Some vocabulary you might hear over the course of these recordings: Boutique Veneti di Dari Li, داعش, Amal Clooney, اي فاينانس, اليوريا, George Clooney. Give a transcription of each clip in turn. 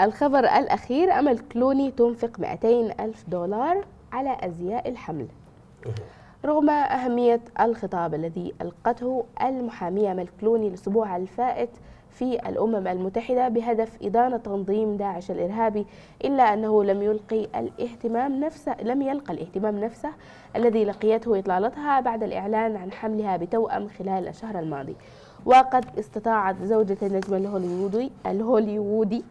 الخبر الأخير، أمل كلوني تنفق $200,000 على أزياء الحمل رغم أهمية الخطاب الذي ألقته المحامية أمل كلوني الأسبوع الفائت في الأمم المتحدة بهدف إدانة تنظيم داعش الإرهابي، إلا أنه لم يلقى الاهتمام نفسه الذي لقيته إطلالتها بعد الإعلان عن حملها بتوأم خلال الشهر الماضي. وقد استطاعت زوجة النجم الهوليوودي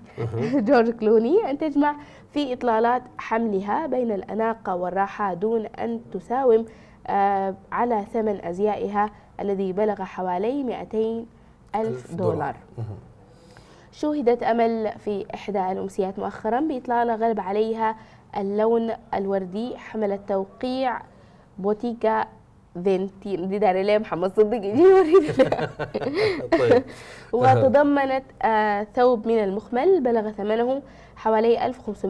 جورج كلوني أن تجمع في إطلالات حملها بين الأناقة والراحة دون أن تساوم على ثمن أزيائها الذي بلغ حوالي $200,000. شوهدت أمل في إحدى الأمسيات مؤخرا بإطلالة غلب عليها اللون الوردي حملت توقيع بوتيكا فينتي دي داري لي محمد صدق يجي يورينا وتضمنت ثوب من المخمل بلغ ثمنه حوالي $1,500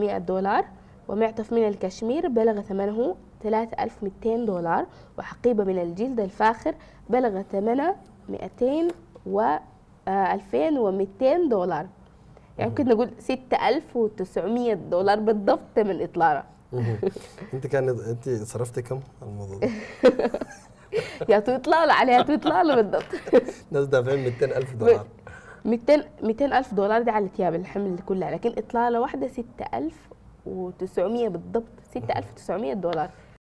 ومعطف من الكشمير بلغ ثمنه $3,200 وحقيبة من الجلد الفاخر بلغ ثمنه $2,200. يعني ممكن نقول $6,900 بالضبط من إطلالة. انت صرفتي كم على الموضوع ده؟ يا تطلع عليها تطلع له بالضبط. الناس دافعين $200,000. $200,000 ده على ثياب الحمل كلها، لكن إطلالة واحدة $6,900 بالضبط، $6,900.